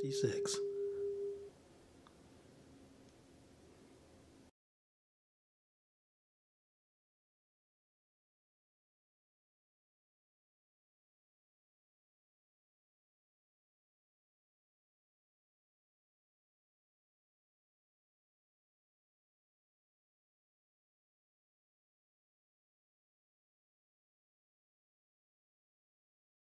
56.